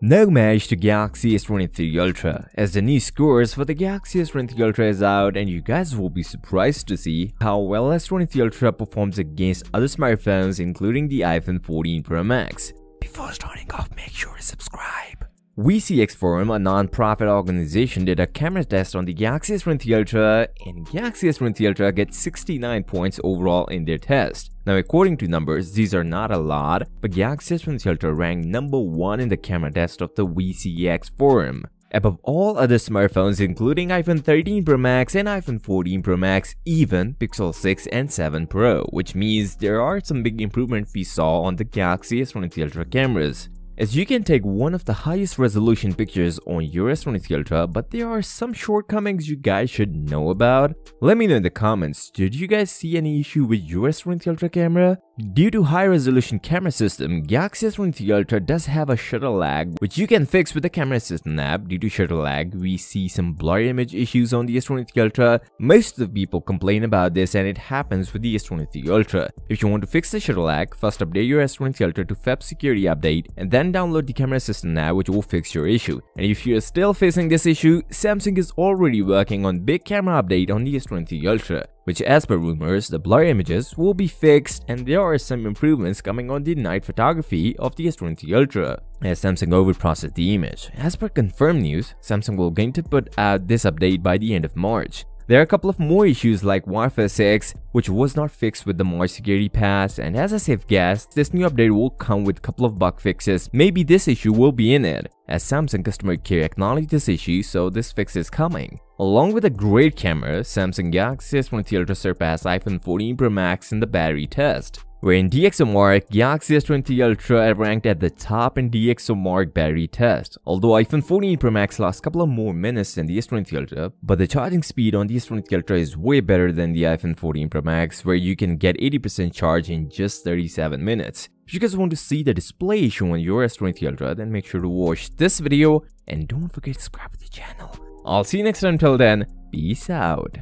No match to Galaxy S23 Ultra, as the new scores for the Galaxy S23 Ultra is out, and you guys will be surprised to see how well S23 Ultra performs against other smartphones, including the iPhone 14 Pro Max. Before starting off, make sure to subscribe. VCX Forum, a non-profit organization, did a camera test on the Galaxy S23 Ultra, and Galaxy S23 Ultra gets 69 points overall in their test. Now, according to numbers, these are not a lot, but Galaxy S23 Ultra ranked number 1 in the camera test of the VCX Forum. Above all other smartphones, including iPhone 13 Pro Max and iPhone 14 Pro Max, even Pixel 6 and 7 Pro, which means there are some big improvements we saw on the Galaxy S23 Ultra cameras. As you can take one of the highest resolution pictures on your S23 Ultra, but there are some shortcomings you guys should know about. Let me know in the comments, did you guys see any issue with your S23 Ultra camera? Due to high resolution camera system, Galaxy S23 Ultra does have a shutter lag, which you can fix with the camera system app. Due to shutter lag, we see some blurry image issues on the S23 Ultra. Most of the people complain about this, and it happens with the S23 Ultra. If you want to fix the shutter lag, first update your S23 Ultra to FAB security update, and then download the camera system now, which will fix your issue. And if you are still facing this issue, Samsung is already working on big camera update on the S23 Ultra, which as per rumors, the blurry images will be fixed, and there are some improvements coming on the night photography of the S23 Ultra, as Samsung overprocessed the image. As per confirmed news, Samsung will going to put out this update by the end of March. There are a couple of more issues like Wi-Fi 6, which was not fixed with the March security patch, and as a safe guess, this new update will come with a couple of bug fixes. Maybe this issue will be in it, as Samsung customer care acknowledged this issue, so this fix is coming. Along with a great camera, Samsung Galaxy S23 Ultra surpassed iPhone 14 Pro Max in the battery test, where in DXOMark, Galaxy S23 Ultra ranked at the top in DXOMark battery test. Although iPhone 14 Pro Max lost a couple of more minutes than the S23 Ultra, but the charging speed on the S23 Ultra is way better than the iPhone 14 Pro Max, where you can get 80% charge in just 37 minutes. If you guys want to see the display issue on your S23 Ultra, then make sure to watch this video, and don't forget to subscribe to the channel. I'll see you next time. Till then, peace out.